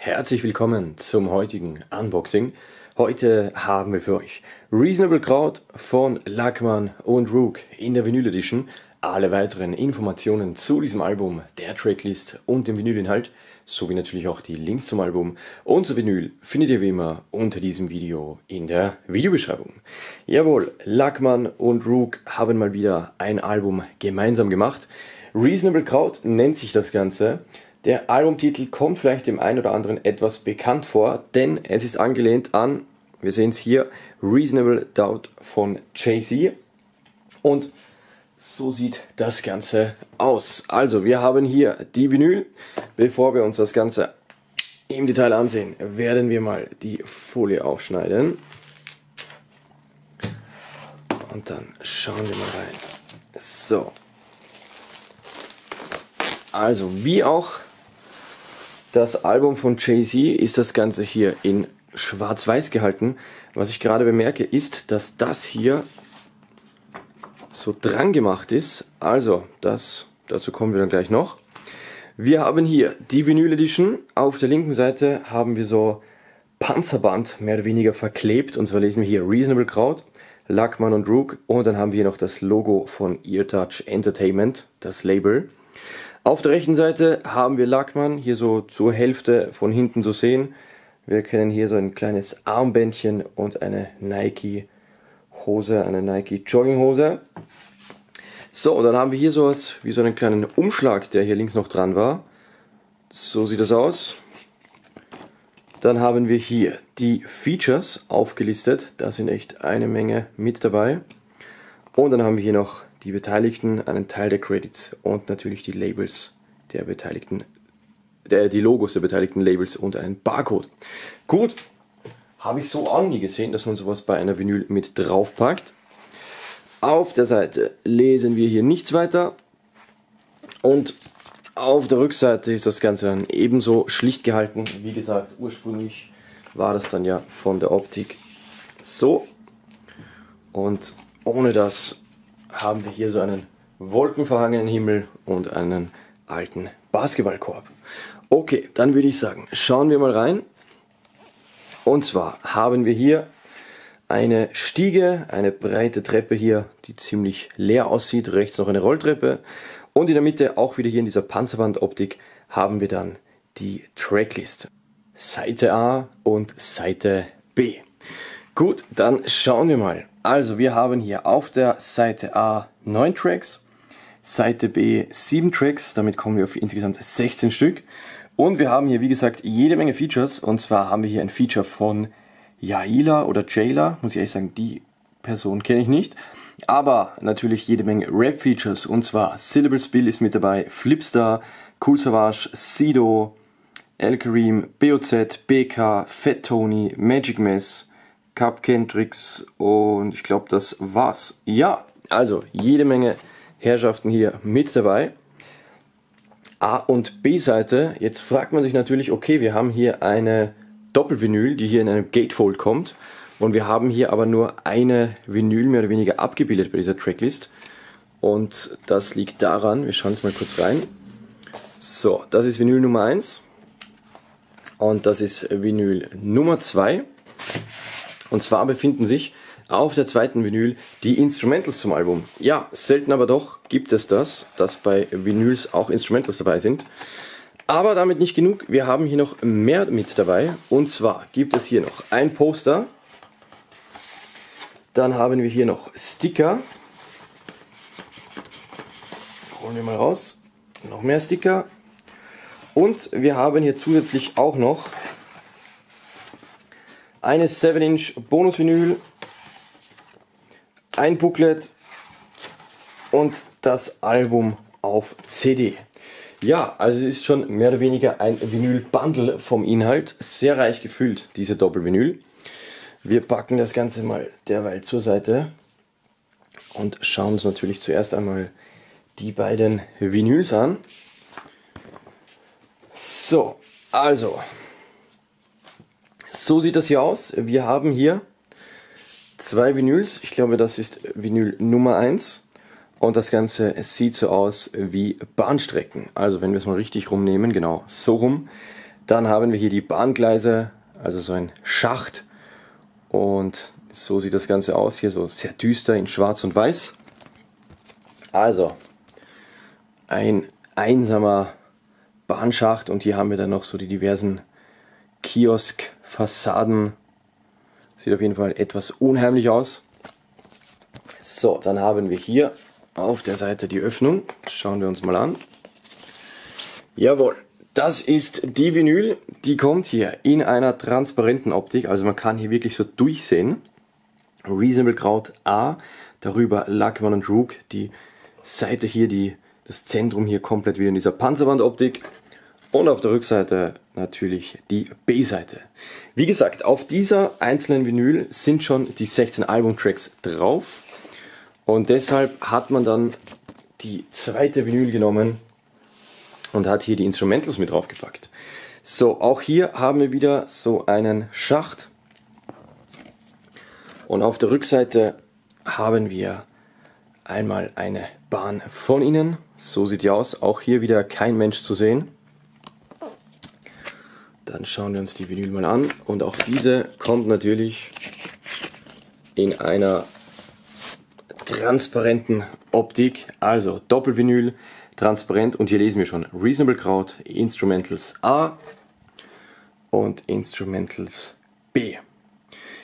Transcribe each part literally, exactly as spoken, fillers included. Herzlich willkommen zum heutigen Unboxing. Heute haben wir für euch Reasonable Kraut von Lakmann und Rooq in der Vinyl Edition. Alle weiteren Informationen zu diesem Album, der Tracklist und dem Vinylinhalt, sowie natürlich auch die Links zum Album und zur Vinyl findet ihr wie immer unter diesem Video in der Videobeschreibung. Jawohl, Lakmann und Rooq haben mal wieder ein Album gemeinsam gemacht. Reasonable Kraut nennt sich das Ganze. Der Albumtitel kommt vielleicht dem einen oder anderen etwas bekannt vor, denn es ist angelehnt an, wir sehen es hier, Reasonable Doubt von Jay-Z. Und so sieht das Ganze aus. Also, wir haben hier die Vinyl. Bevor wir uns das Ganze im Detail ansehen, werden wir mal die Folie aufschneiden. Und dann schauen wir mal rein. So. Also, wie auch das Album von Jay-Z ist das Ganze hier in schwarz-weiß gehalten. Was ich gerade bemerke ist, dass das hier so dran gemacht ist. Also, das, dazu kommen wir dann gleich noch. Wir haben hier die Vinyl Edition. Auf der linken Seite haben wir so Panzerband mehr oder weniger verklebt. Und zwar lesen wir hier Reasonable Kraut, Lakmann und Rooq. Und dann haben wir hier noch das Logo von EarTouch Entertainment, das Label. Auf der rechten Seite haben wir Lakmann, hier so zur Hälfte von hinten zu sehen. Wir können hier so ein kleines Armbändchen und eine Nike Hose, eine Nike Jogginghose. So, dann haben wir hier sowas wie so einen kleinen Umschlag, der hier links noch dran war. So sieht das aus. Dann haben wir hier die Features aufgelistet. Da sind echt eine Menge mit dabei. Und dann haben wir hier noch die Beteiligten, einen Teil der Credits und natürlich die Labels der Beteiligten, der, die Logos der beteiligten Labels und einen Barcode. Gut, habe ich so auch nie gesehen, dass man sowas bei einer Vinyl mit draufpackt. Auf der Seite lesen wir hier nichts weiter und auf der Rückseite ist das Ganze dann ebenso schlicht gehalten. Wie gesagt, ursprünglich war das dann ja von der Optik so und ohne das haben wir hier so einen wolkenverhangenen Himmel und einen alten Basketballkorb. Okay, dann würde ich sagen, schauen wir mal rein. Und zwar haben wir hier eine Stiege, eine breite Treppe hier, die ziemlich leer aussieht. Rechts noch eine Rolltreppe. Und in der Mitte, auch wieder hier in dieser Panzerbandoptik, haben wir dann die Tracklist. Seite A und Seite B. Gut, dann schauen wir mal. Also wir haben hier auf der Seite A neun Tracks, Seite B sieben Tracks, damit kommen wir auf insgesamt sechzehn Stück. Und wir haben hier wie gesagt jede Menge Features und zwar haben wir hier ein Feature von Jayla oder Jayla, muss ich ehrlich sagen, die Person kenne ich nicht. Aber natürlich jede Menge Rap-Features und zwar Syllable Spill ist mit dabei, Flipstar, Cool Savage, Sido, El Kareem, B O Z, B K, Fat Tony, Magic Mess, Cupcake-Tricks und ich glaube, das war's. Ja, also jede Menge Herrschaften hier mit dabei. A- und B-Seite. Jetzt fragt man sich natürlich, okay, wir haben hier eine Doppelvinyl, die hier in einem Gatefold kommt. Und wir haben hier aber nur eine Vinyl mehr oder weniger abgebildet bei dieser Tracklist. Und das liegt daran, wir schauen jetzt mal kurz rein. So, das ist Vinyl Nummer eins. Und das ist Vinyl Nummer zwei. Und zwar befinden sich auf der zweiten Vinyl die Instrumentals zum Album. Ja, selten aber doch gibt es das, dass bei Vinyls auch Instrumentals dabei sind. Aber damit nicht genug, wir haben hier noch mehr mit dabei. Und zwar gibt es hier noch ein Poster. Dann haben wir hier noch Sticker. Holen wir mal raus. Noch mehr Sticker. Und wir haben hier zusätzlich auch noch eine sieben Inch Bonus-Vinyl, ein Booklet und das Album auf C D. Ja, also es ist schon mehr oder weniger ein Vinyl-Bundle vom Inhalt. Sehr reich gefüllt, diese Doppelvinyl. Wir packen das Ganze mal derweil zur Seite und schauen uns natürlich zuerst einmal die beiden Vinyls an. So, also... So sieht das hier aus. Wir haben hier zwei Vinyls. Ich glaube, das ist Vinyl Nummer eins. Und das Ganze sieht so aus wie Bahnstrecken. Also wenn wir es mal richtig rumnehmen, genau so rum, Dann haben wir hier die Bahngleise, also so ein Schacht. Und so sieht das Ganze aus, hier so sehr düster in schwarz und weiß. Also, ein einsamer Bahnschacht und hier haben wir dann noch so die diversen Kiosk-Fassaden. Sieht auf jeden Fall etwas unheimlich aus. So, dann haben wir hier auf der Seite die Öffnung. Schauen wir uns mal an. Jawohl, das ist die Vinyl. Die kommt hier in einer transparenten Optik. Also man kann hier wirklich so durchsehen. Reasonable Kraut A, darüber Lakmann und Rooq. Die Seite hier, die, das Zentrum hier komplett wieder in dieser Panzerwandoptik. Und auf der Rückseite natürlich die B-Seite. Wie gesagt, auf dieser einzelnen Vinyl sind schon die sechzehn Album-Tracks drauf. Und deshalb hat man dann die zweite Vinyl genommen und hat hier die Instrumentals mit draufgepackt. So, auch hier haben wir wieder so einen Schacht. Und auf der Rückseite haben wir einmal eine Bahn von innen. So sieht die aus. Auch hier wieder kein Mensch zu sehen. Dann schauen wir uns die Vinyl mal an. Und auch diese kommt natürlich in einer transparenten Optik, also Doppelvinyl, transparent, und hier lesen wir schon Reasonable Kraut, Instrumentals A und Instrumentals B.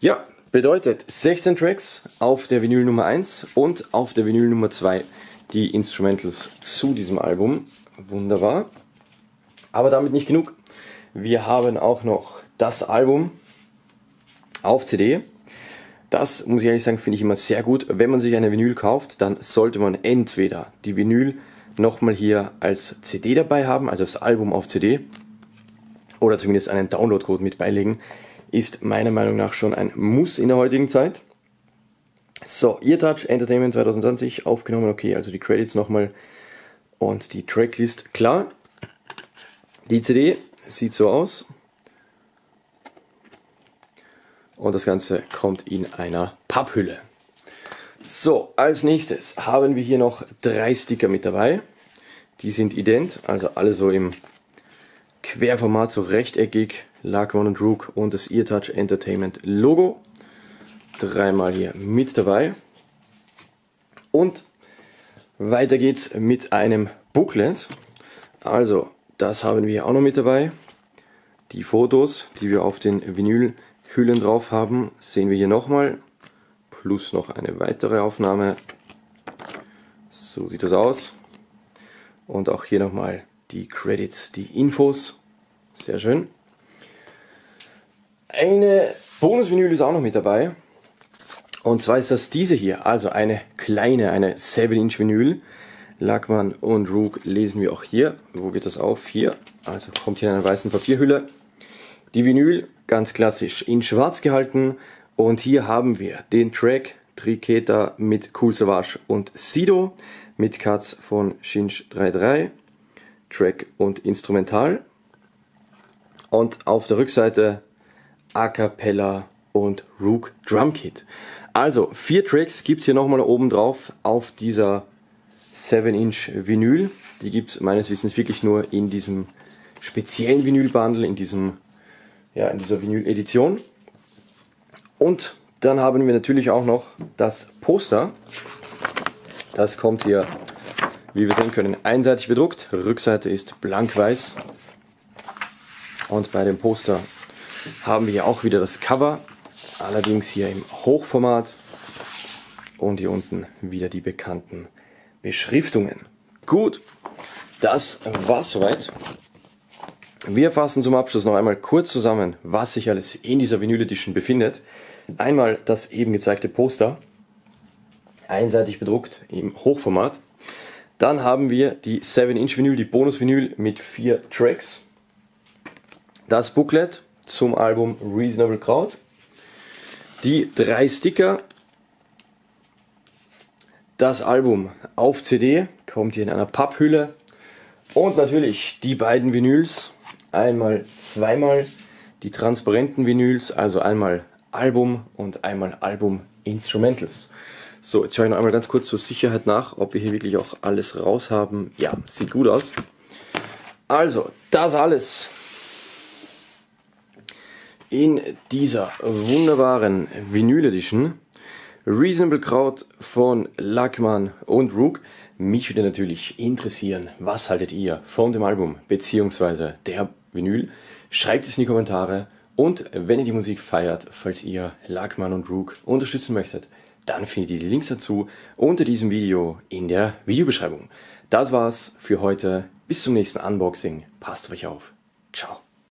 Ja, bedeutet sechzehn Tracks auf der Vinyl Nummer eins und auf der Vinyl Nummer zwei die Instrumentals zu diesem Album. Wunderbar. Aber damit nicht genug. Wir haben auch noch das Album auf C D. Das, muss ich ehrlich sagen, finde ich immer sehr gut. Wenn man sich eine Vinyl kauft, dann sollte man entweder die Vinyl nochmal hier als C D dabei haben, also das Album auf C D, oder zumindest einen Downloadcode mit beilegen. Ist meiner Meinung nach schon ein Muss in der heutigen Zeit. So, EarTouch Entertainment zwanzig zwanzig aufgenommen. Okay, also die Credits nochmal und die Tracklist, klar. Die C D sieht so aus. Und das Ganze kommt in einer Papphülle. So, als nächstes haben wir hier noch drei Sticker mit dabei. Die sind ident, also alle so im Querformat, so rechteckig. Lakmann und Rooq und das EarTouch Entertainment Logo. Dreimal hier mit dabei. Und weiter geht's mit einem Booklet. Also, das haben wir hier auch noch mit dabei. Die Fotos, die wir auf den Vinyl Hüllen drauf haben, sehen wir hier nochmal, plus noch eine weitere Aufnahme. So sieht das aus. Und auch hier nochmal die Credits, die Infos. Sehr schön. Eine Bonus-Vinyl ist auch noch mit dabei. Und zwar ist das diese hier, also eine kleine, eine sieben Inch Vinyl. Lakmann und Rooq lesen wir auch hier. Wo geht das auf? Hier. Also kommt hier in einer weißen Papierhülle. Die Vinyl ganz klassisch in schwarz gehalten und hier haben wir den Track Triketa mit Cool Savage und Sido mit Cuts von Shinch dreiunddreißig, Track und Instrumental, und auf der Rückseite A Cappella und Rooq Drum Kit. Also vier Tracks gibt es hier nochmal oben drauf auf dieser sieben Inch Vinyl. Die gibt es meines Wissens wirklich nur in diesem speziellen Vinyl-Bundle, in diesem Ja, in dieser Vinyl-Edition. Und dann haben wir natürlich auch noch das Poster. Das kommt hier, wie wir sehen können, einseitig bedruckt. Rückseite ist blank weiß. Und bei dem Poster haben wir hier auch wieder das Cover. Allerdings hier im Hochformat. Und hier unten wieder die bekannten Beschriftungen. Gut, das war's soweit. Wir fassen zum Abschluss noch einmal kurz zusammen, was sich alles in dieser Vinyl Edition befindet. Einmal das eben gezeigte Poster, einseitig bedruckt im Hochformat. Dann haben wir die sieben Inch Vinyl, die Bonus-Vinyl mit vier Tracks. Das Booklet zum Album Reasonable Kraut. Die drei Sticker. Das Album auf C D, kommt hier in einer Papphülle. Und natürlich die beiden Vinyls. Einmal zweimal die transparenten Vinyls, also einmal Album und einmal Album Instrumentals. So, jetzt schaue ich noch einmal ganz kurz zur Sicherheit nach, ob wir hier wirklich auch alles raus haben. Ja, sieht gut aus. Also, das alles in dieser wunderbaren Vinyl Edition Reasonable Kraut von Lakmann und Rooq. Mich würde natürlich interessieren, was haltet ihr von dem Album bzw. der Vinyl? Schreibt es in die Kommentare, und wenn ihr die Musik feiert, falls ihr Lakmann und Rooq unterstützen möchtet, dann findet ihr die Links dazu unter diesem Video in der Videobeschreibung. Das war's für heute. Bis zum nächsten Unboxing. Passt auf euch auf. Ciao.